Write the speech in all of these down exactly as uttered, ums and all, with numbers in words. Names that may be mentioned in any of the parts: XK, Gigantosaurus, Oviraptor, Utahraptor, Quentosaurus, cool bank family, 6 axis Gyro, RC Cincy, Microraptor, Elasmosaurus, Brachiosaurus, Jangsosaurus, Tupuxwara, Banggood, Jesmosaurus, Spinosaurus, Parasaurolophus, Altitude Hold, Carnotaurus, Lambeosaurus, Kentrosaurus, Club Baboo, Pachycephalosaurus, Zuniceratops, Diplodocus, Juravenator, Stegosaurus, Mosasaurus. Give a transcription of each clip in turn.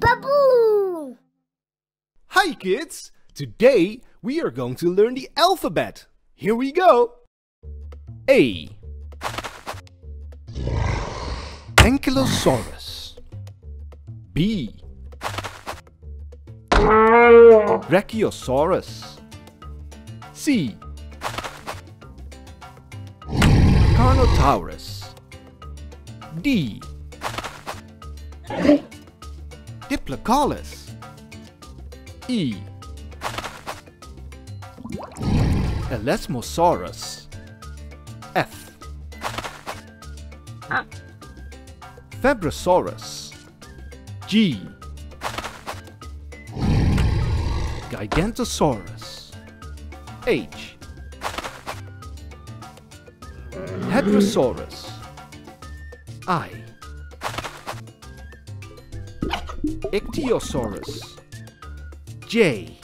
Baboo! Hi kids! Today we are going to learn the alphabet. Here we go! A. Ankylosaurus. B. Brachiosaurus. C. Carnotaurus. D. Diplodocus. E. Elasmosaurus. F. Fabrosaurus. G. Gigantosaurus. H. Hadrosaurus. I. Ichthyosaurus. J.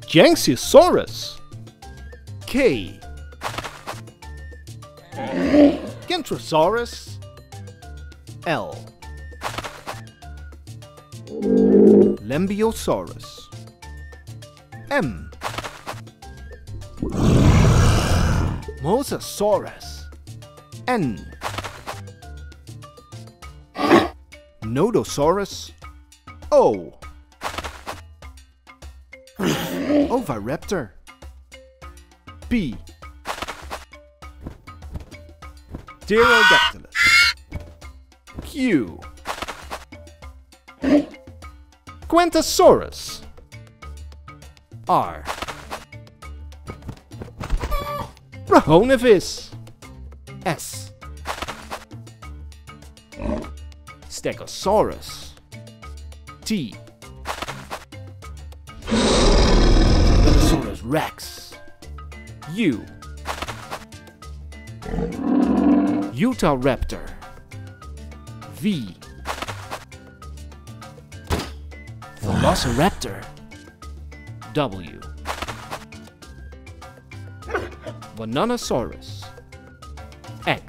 Jangsosaurus. K. Kentrosaurus. L. Lambeosaurus. M. Mosasaurus. N. Nodosaurus. O. Oviraptor. P. Pterodactylus. Q. Quentosaurus. R. Rahonavis. S. Stegosaurus. T. Tyrannosaurus Rex. U. Utahraptor. V. Velociraptor. W. Bananasaurus. X.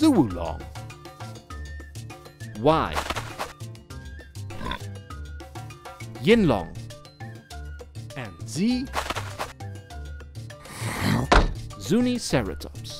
Yinlong. Y. Yinlong. And Z. Zuniceratops.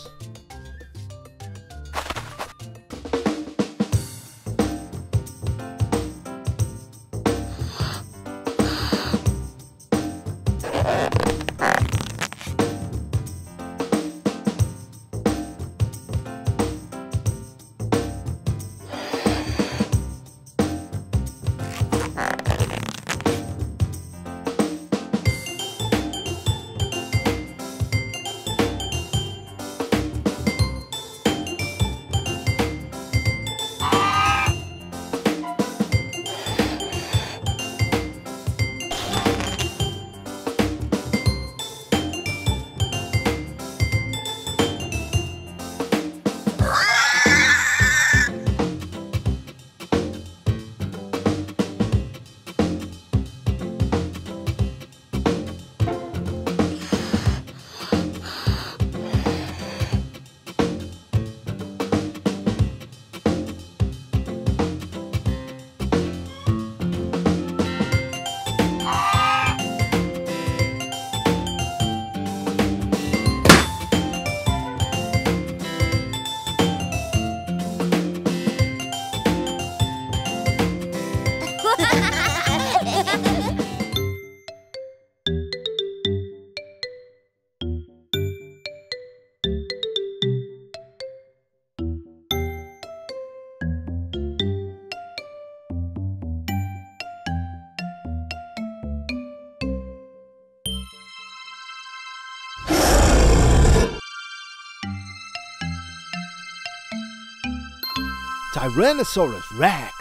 Tyrannosaurus Rex.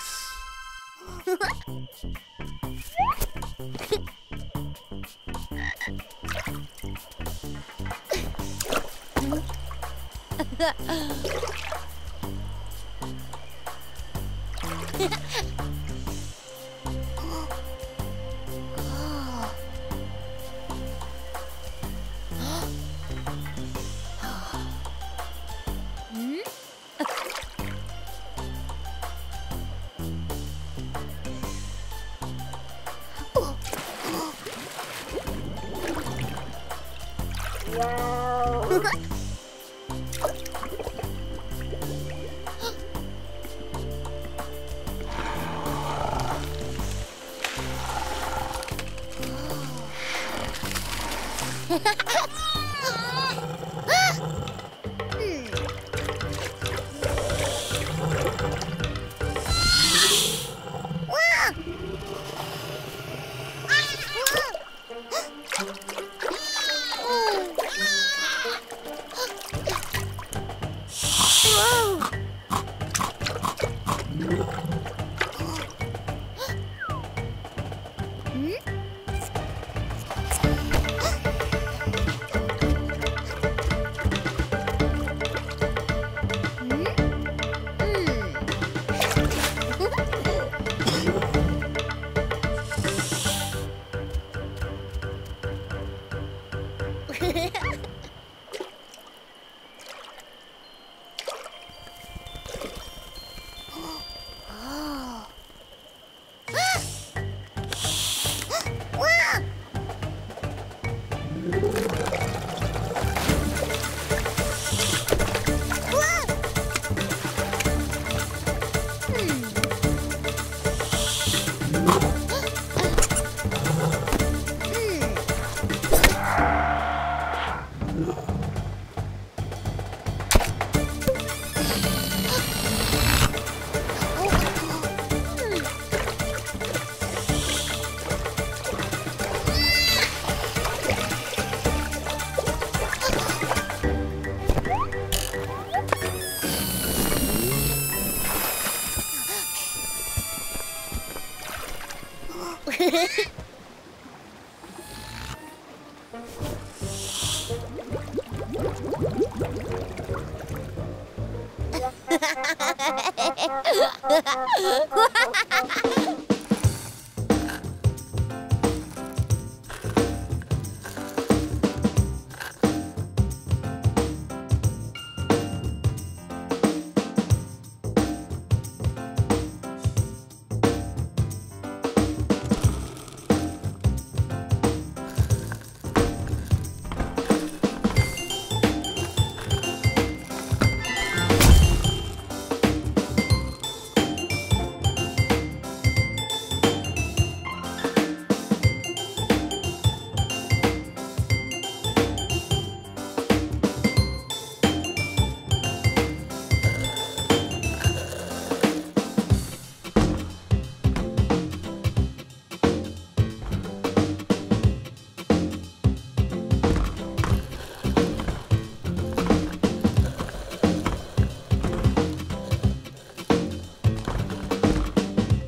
Wow.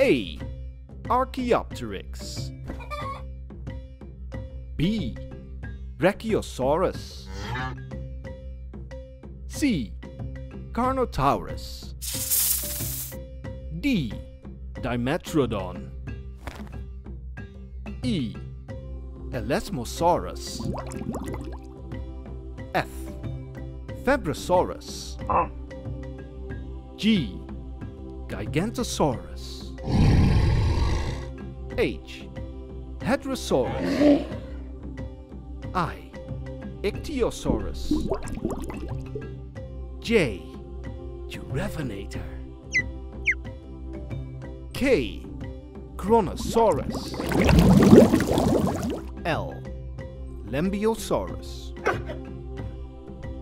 A. Archaeopteryx. B. Brachiosaurus. C. Carnotaurus. D. Dimetrodon. E. Elasmosaurus. F. Fabrosaurus. G. Gigantosaurus. H. Hadrosaurus. I. Ichthyosaurus. J. Juravenator. K. Kronosaurus. L. Lambeosaurus.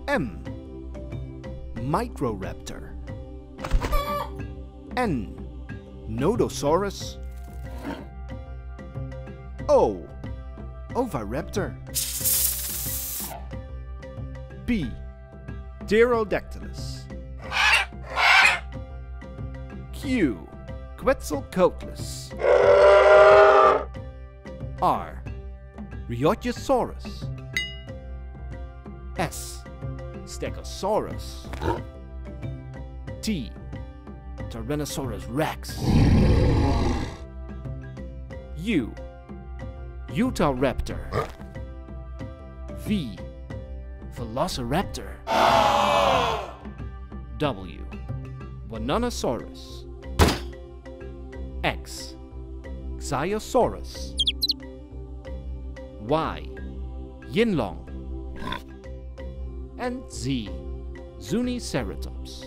M. Microraptor. N. Nodosaurus. O. Oviraptor. B. Pterodactylus. Q. Quetzalcoatlus. R. Riojasaurus. S. Stegosaurus. T. Tyrannosaurus Rex. U. Utahraptor. V. Velociraptor. W. Nodosaurus. X. Ichthyosaurus. Y. Yinlong. and Z, Zuniceratops.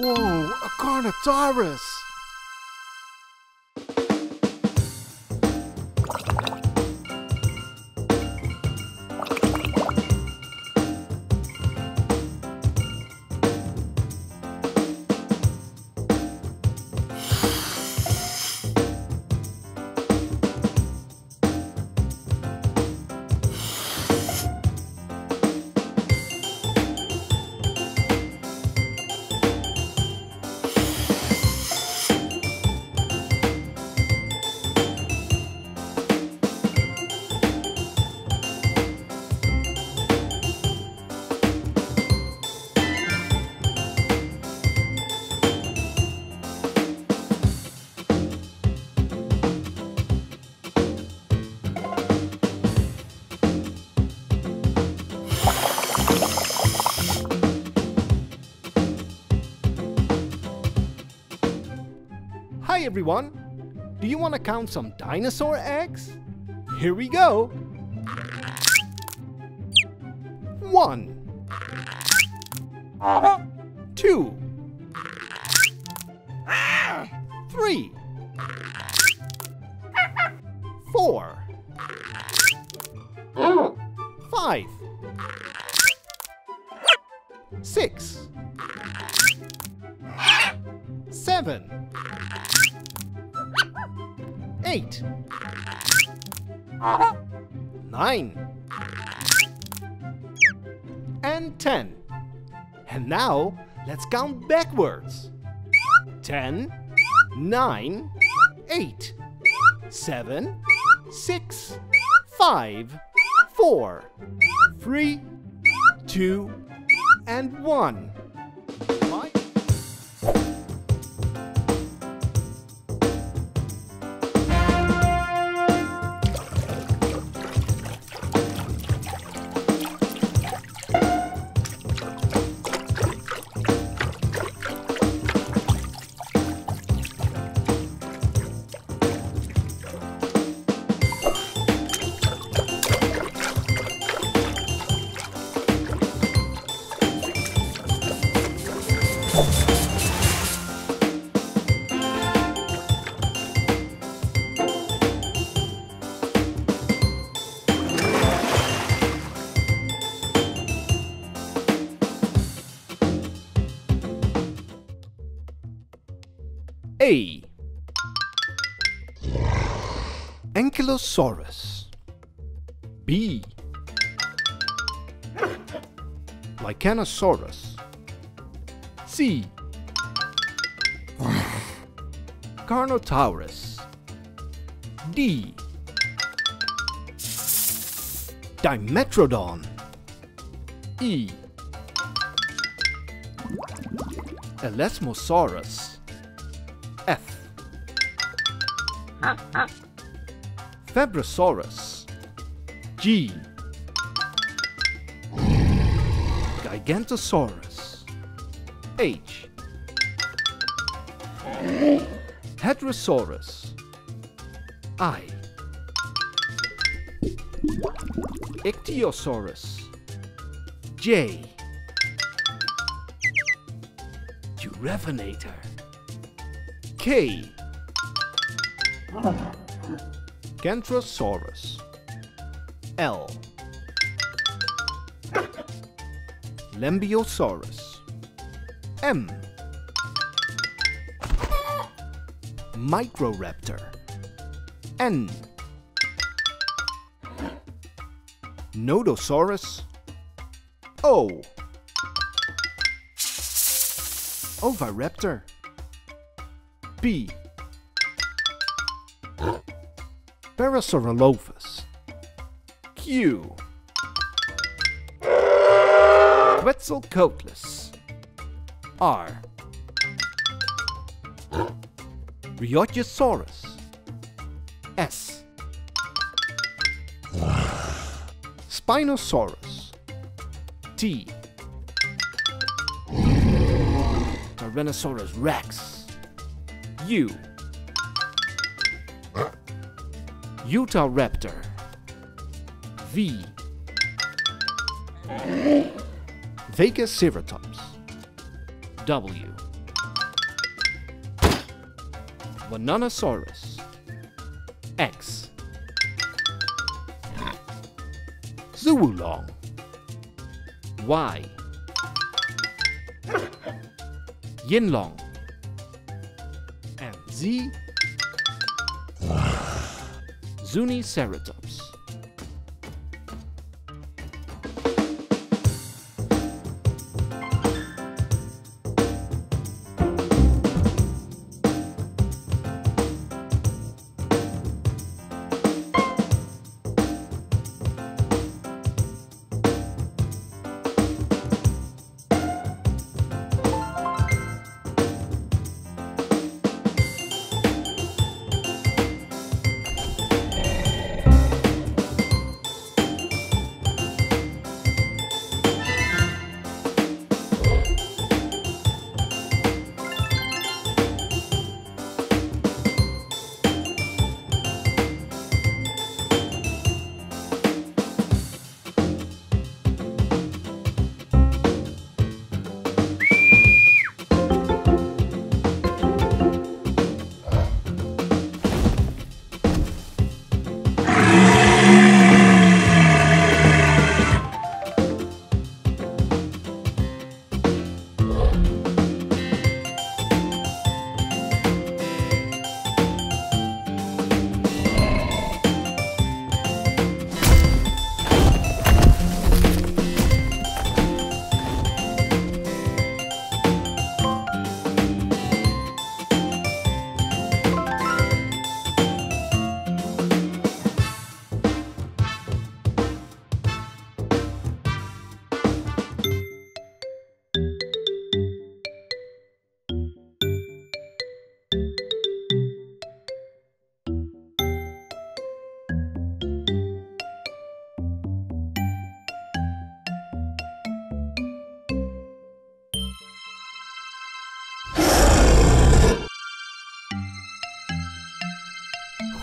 Whoa, a Carnotaurus! Hi everyone! Do you want to count some dinosaur eggs? Here we go! One, two, three, four, five, six, seven, eight, nine, and ten. And now, let's count backwards. ten, nine, eight, seven, six, five, four, three, two, and one. A. Ankylosaurus. B. Giganotosaurus. C. Carnotaurus. D. Dimetrodon. E. Elasmosaurus. Fabrosaurus. G. Gigantosaurus. H. Hadrosaurus. I. Ichthyosaurus. J. Juravenator. K. Kentrosaurus. L. Lambeosaurus. M. Microraptor. N. Nodosaurus. O. Oviraptor. P. Parasaurolophus. Q. Quetzalcoatlus. R. Riojasaurus. S. Spinosaurus. T. Tyrannosaurus Rex. U. Utahraptor. V. Velociraptor. W. Nodosaurus. X. Yinlong. Y. Yinlong. And Z. Zuniceratops.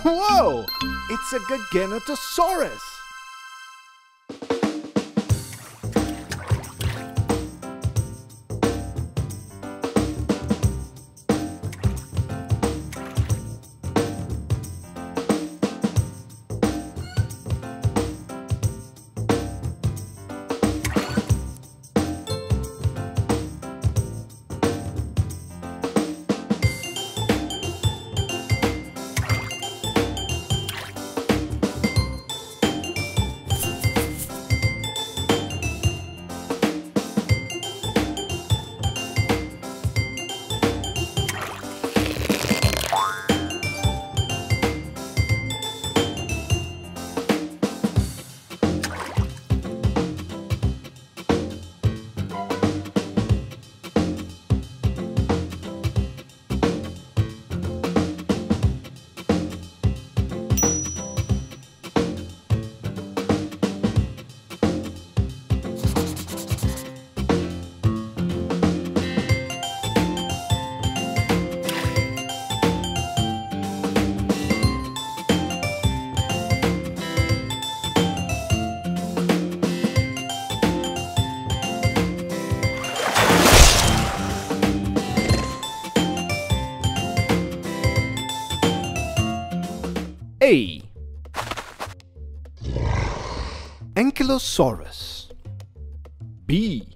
Whoa! It's a Giganotosaurus! A. Ankylosaurus. B.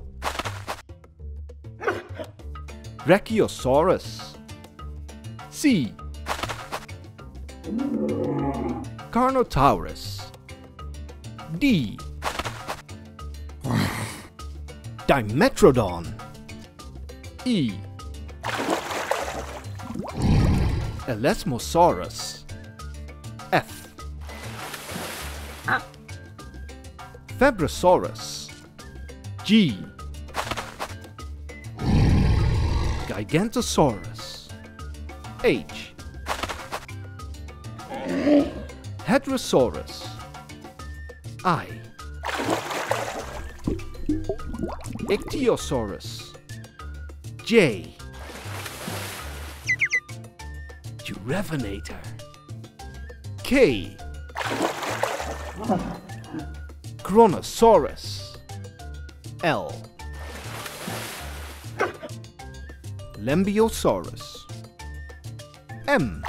Brachiosaurus. C. Carnotaurus. D. Dimetrodon. E. Elasmosaurus. F. Fabrosaurus. G. Gigantosaurus. H. Hadrosaurus. I. Ichthyosaurus. J. Juravenator. K. Kronosaurus. L. Lambeosaurus. M.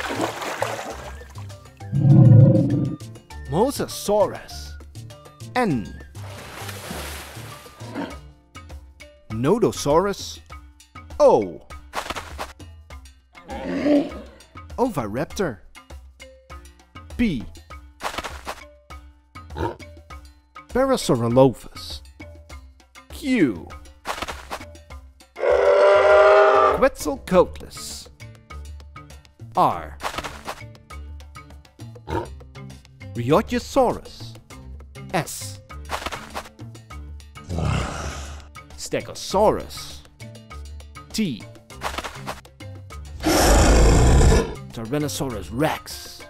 Mosasaurus. N. Nodosaurus. O. Oviraptor. P. Parasaurolophus. Q. Quetzalcoatlus. R. Riojasaurus. S. Stegosaurus. T. Tyrannosaurus Rex.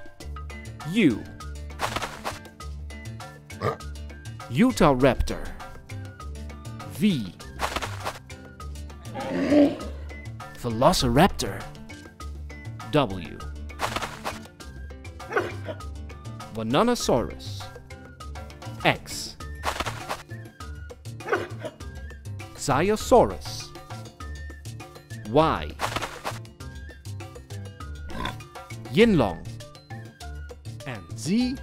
U. Utahraptor. V. Velociraptor. W. Bananasaurus. X. Ziosaurus. Y. Yinlong. And Z.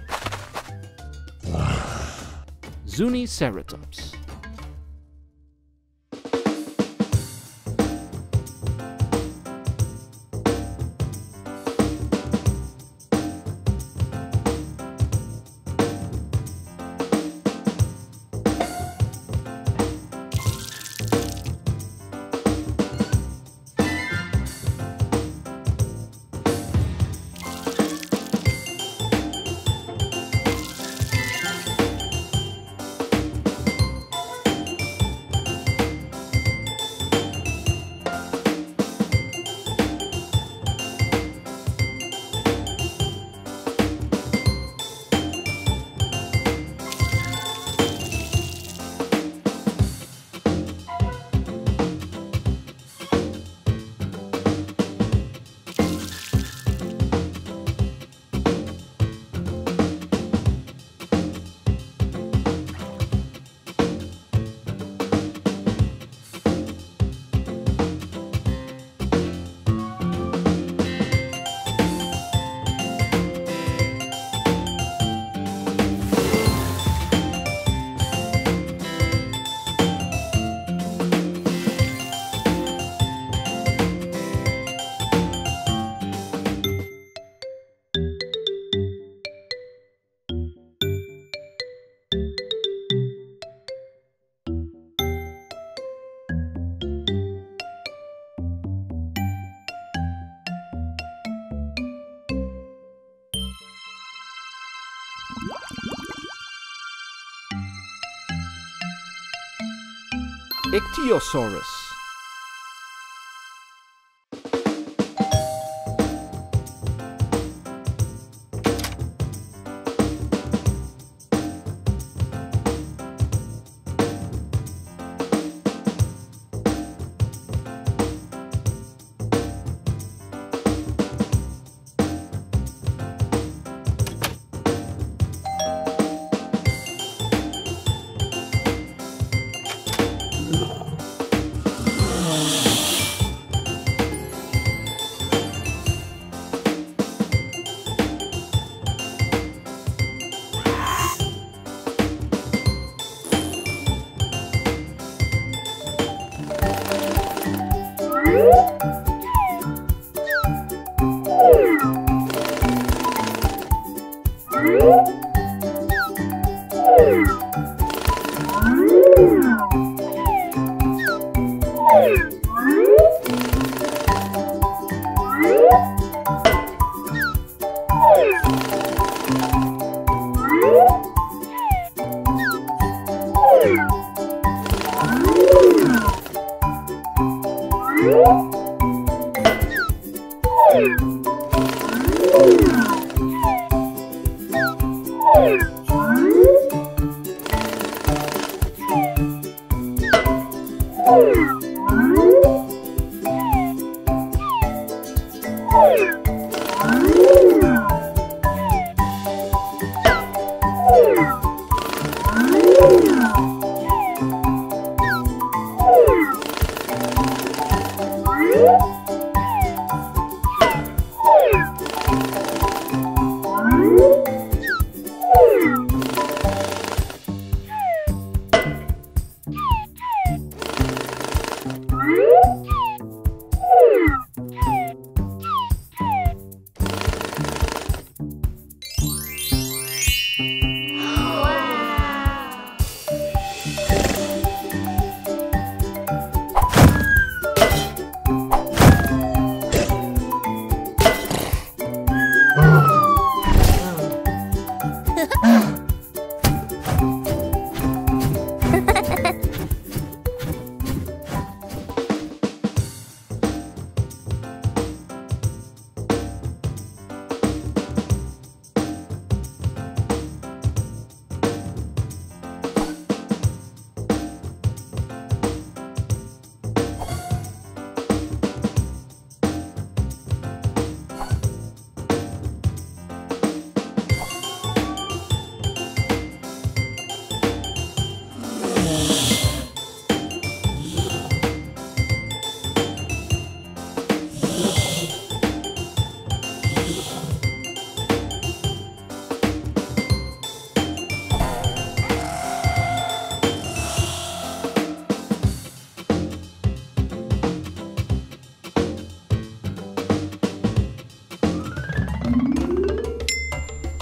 Zuniceratops. Ichthyosaurus.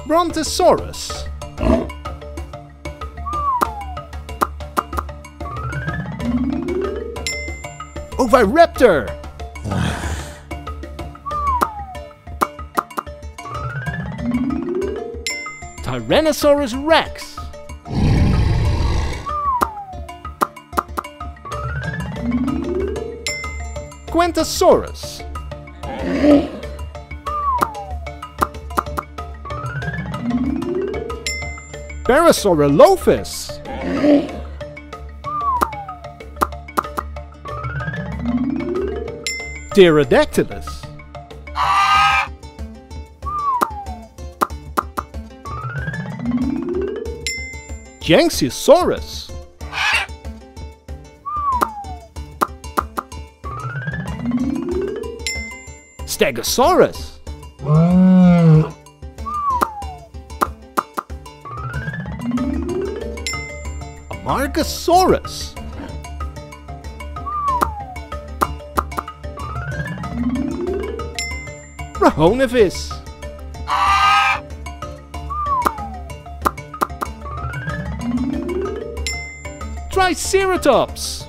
Brontosaurus. Oviraptor. Tyrannosaurus Rex. Quentosaurus. Parasaurolophus. Pterodactylus. Jangsosaurus. Stegosaurus. Brachiosaurus. Rahonavis. Triceratops.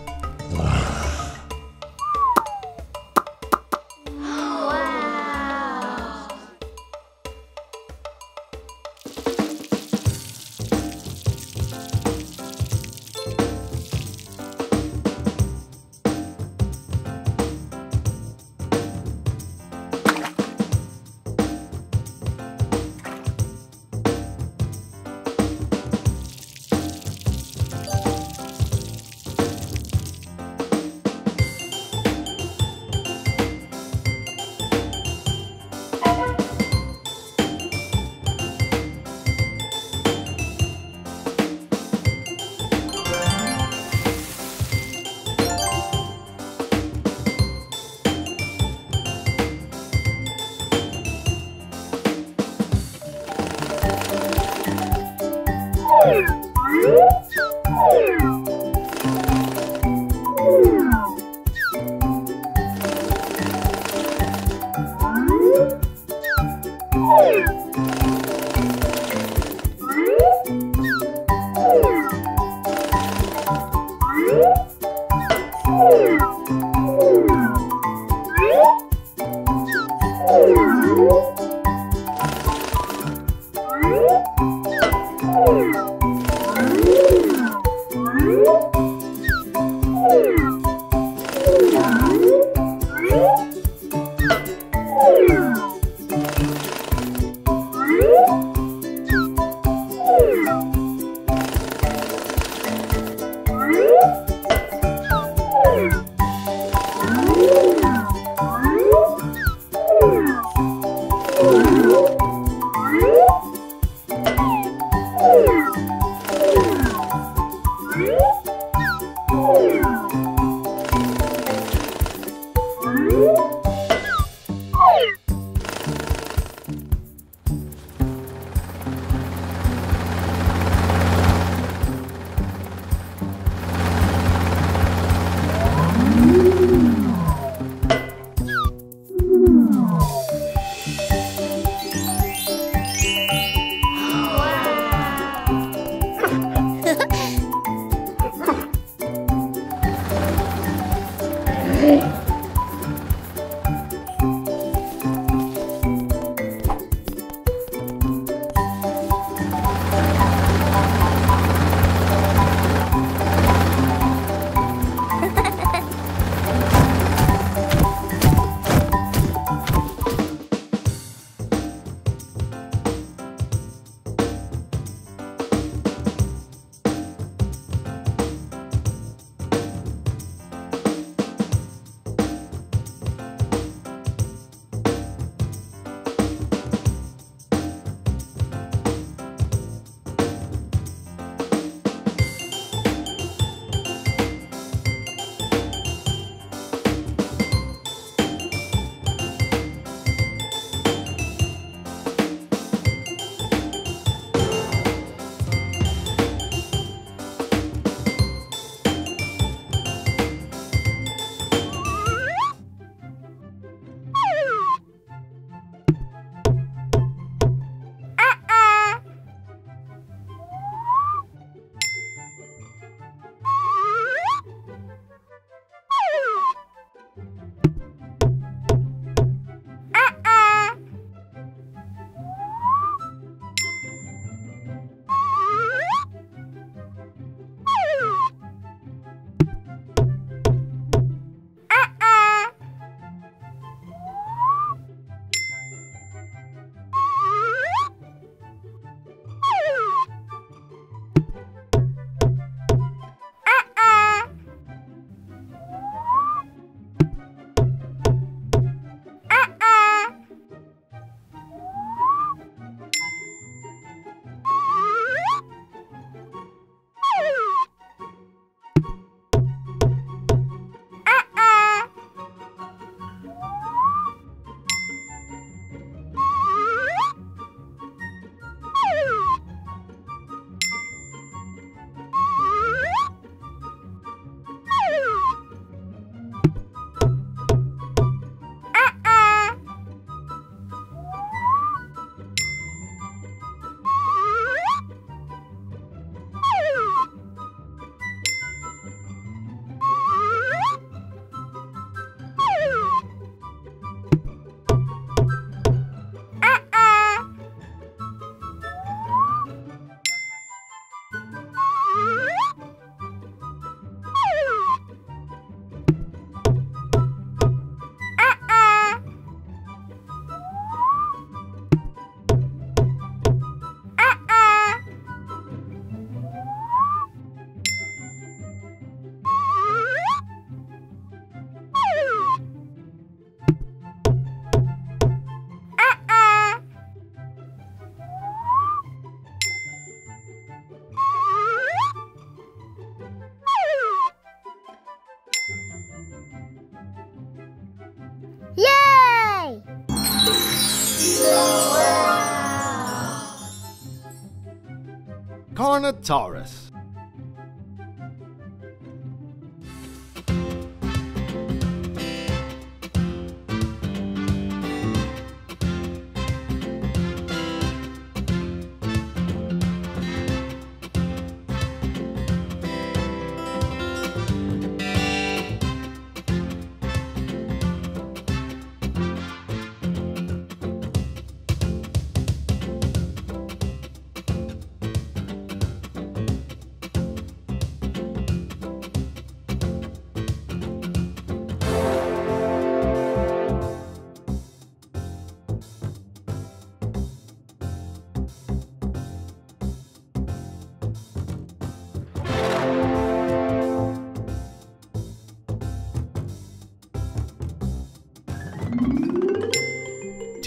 Carnotaurus.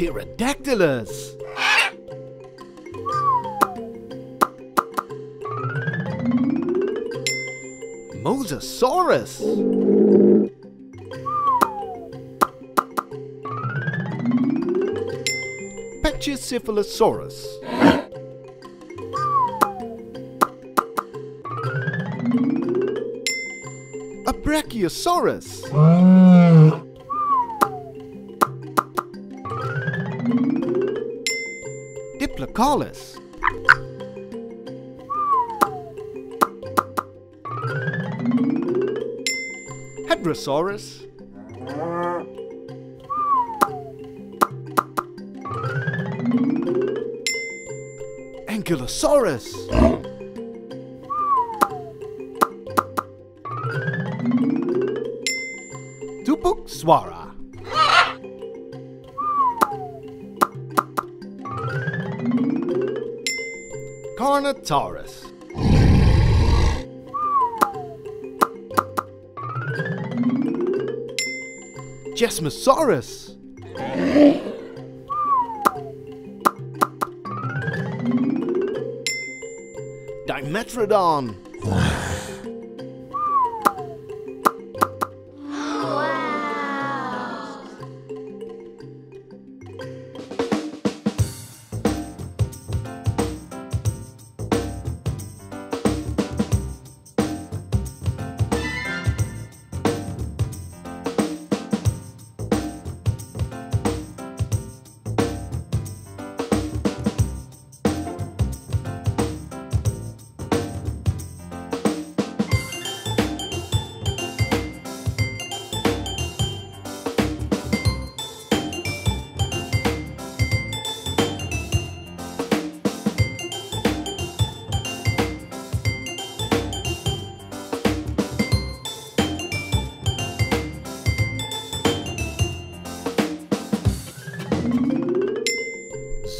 Pterodactylus. Mosasaurus. Pachycephalosaurus. A Brachiosaurus. Diplodocus. Hadrosaurus. Ankylosaurus. Tupuxwara. Carnotaurus. Jesmosaurus. Dimetrodon.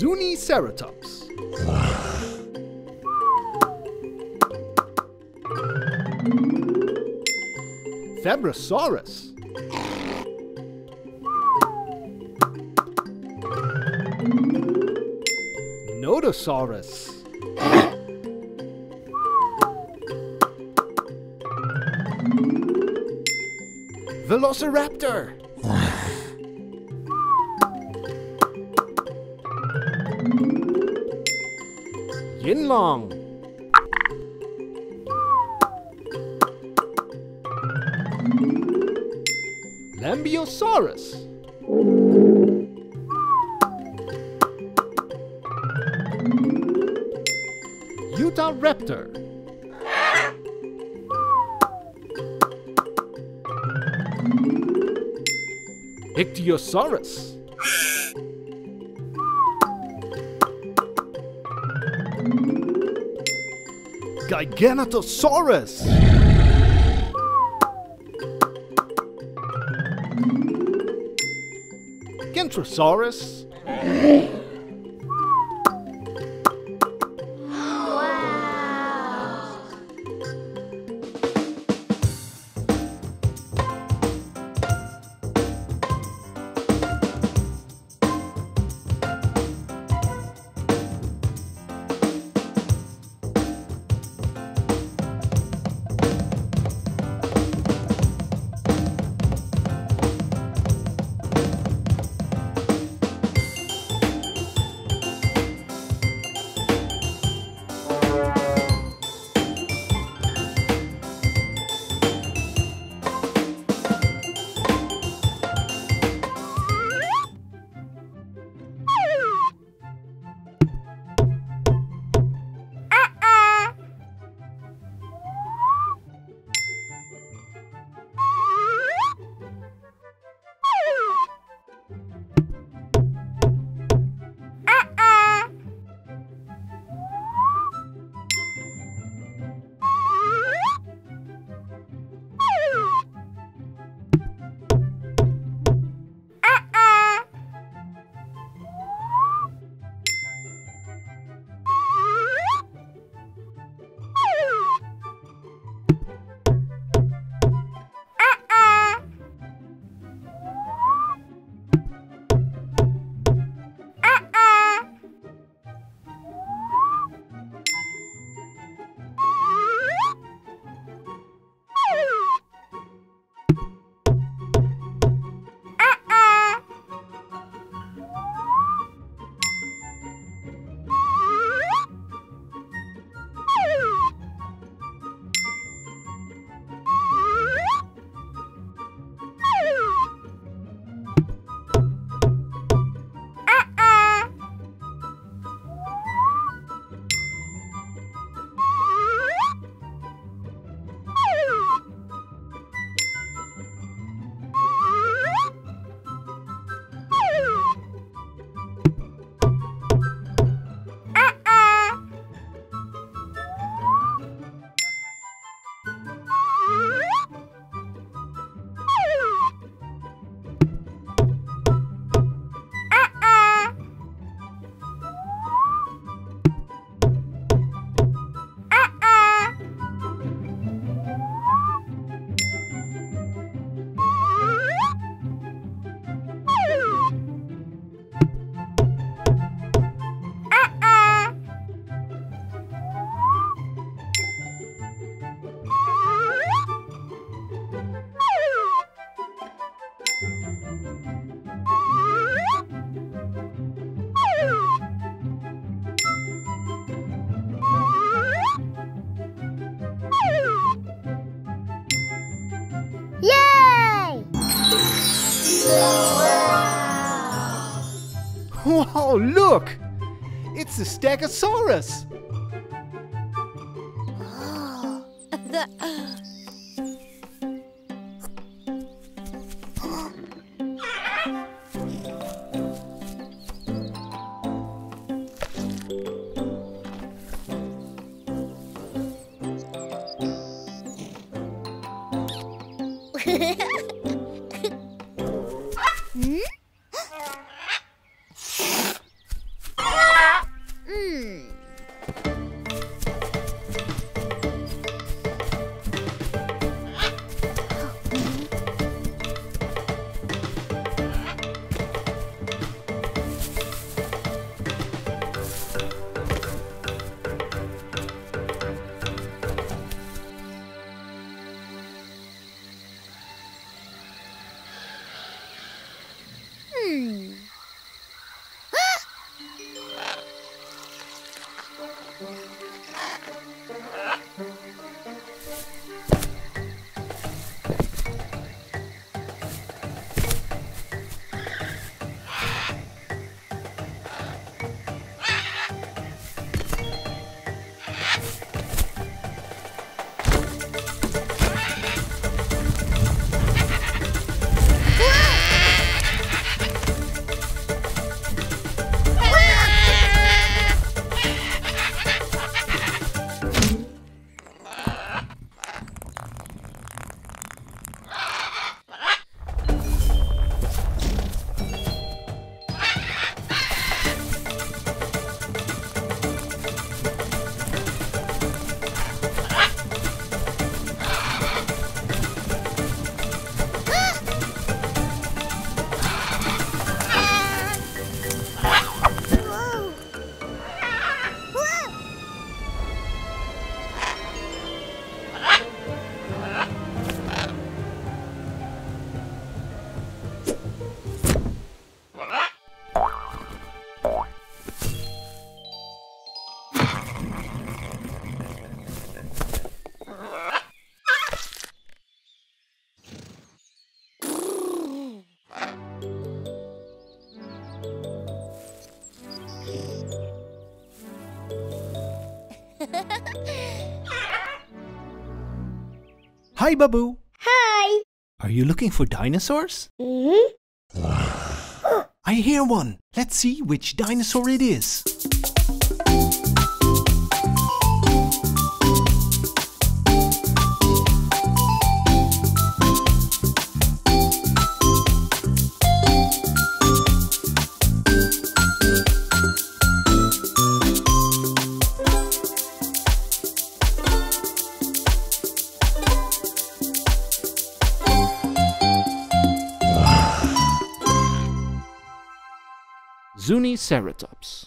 Zuniceratops. Fabrosaurus. Nodosaurus. Velociraptor. Yinlong. Lambeosaurus. Utahraptor. Ichthyosaurus. Giganotosaurus. Kentrosaurus. Whoa, look! It's the Stegosaurus! the, uh... Hi, Babu. Hi. Are you looking for dinosaurs? Mm-hmm. I hear one. Let's see which dinosaur it is. Zuniceratops.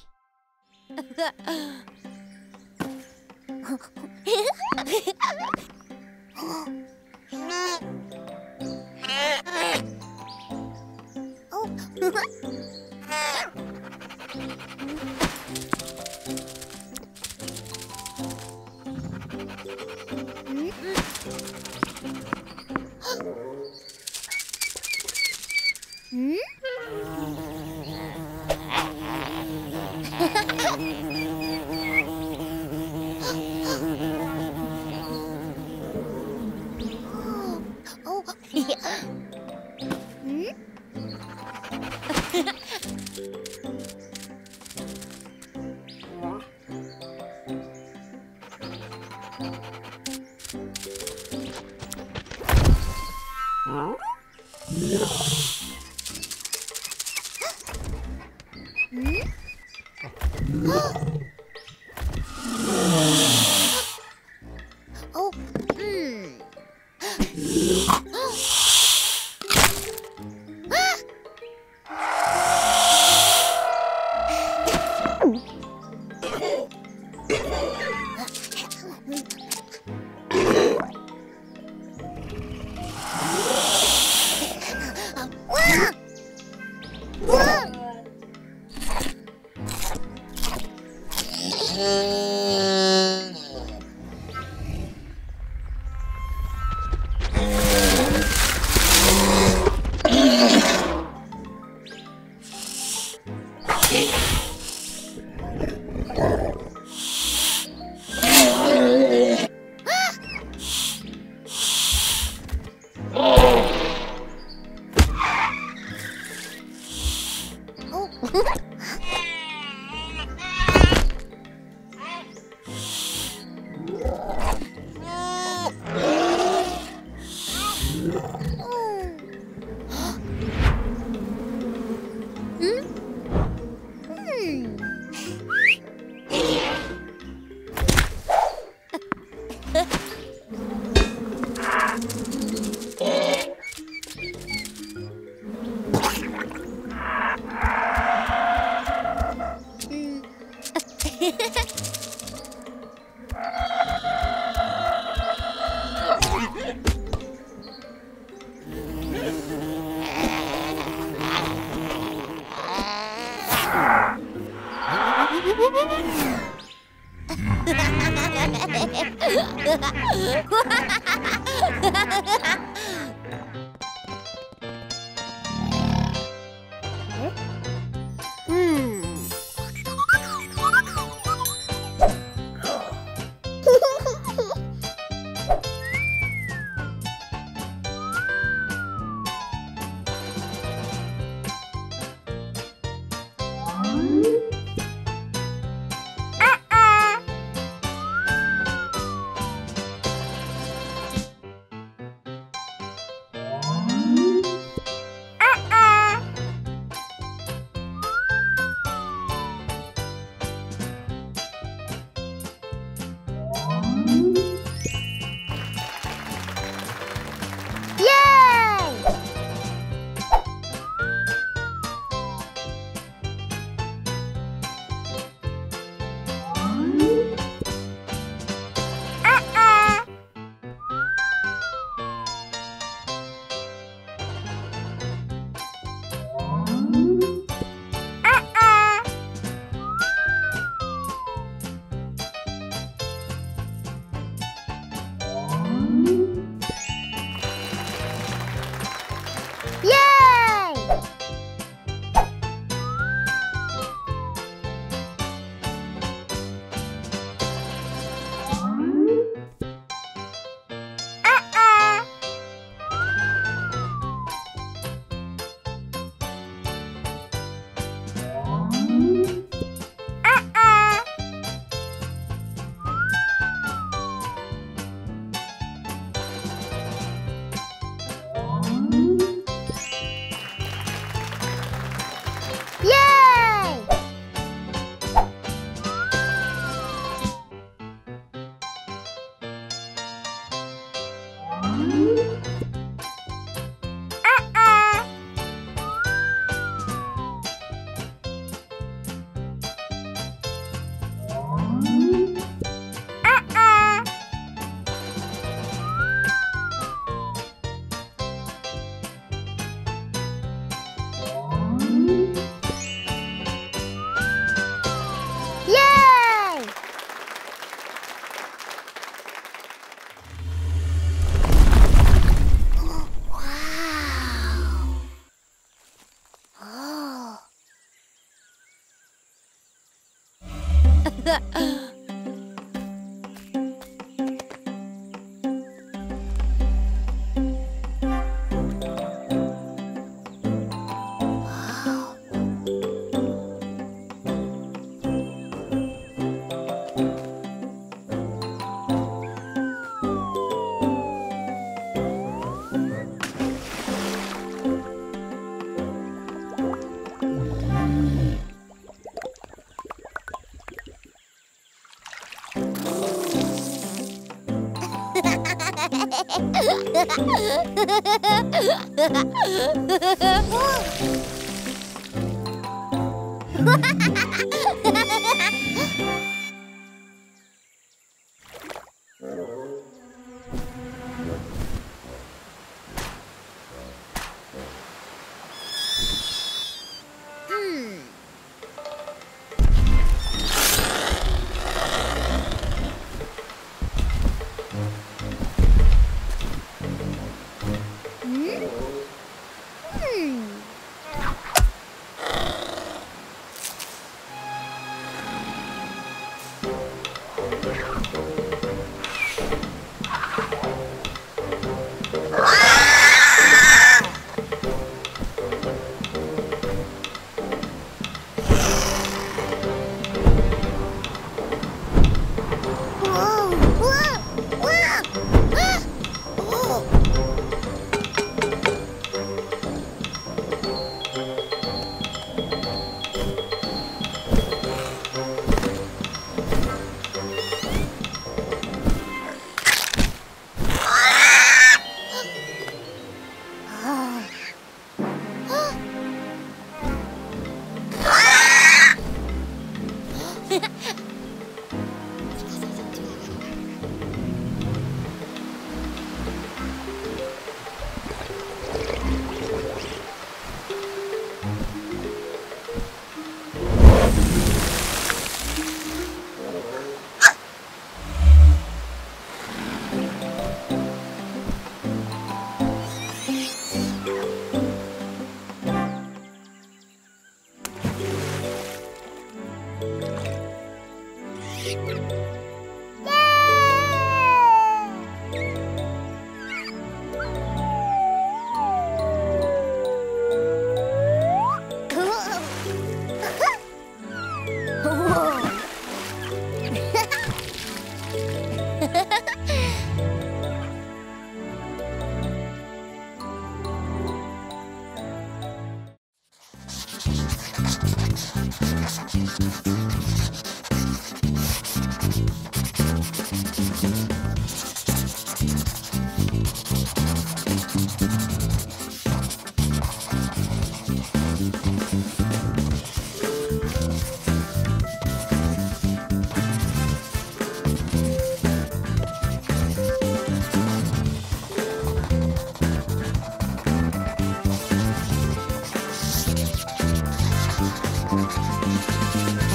Thank you.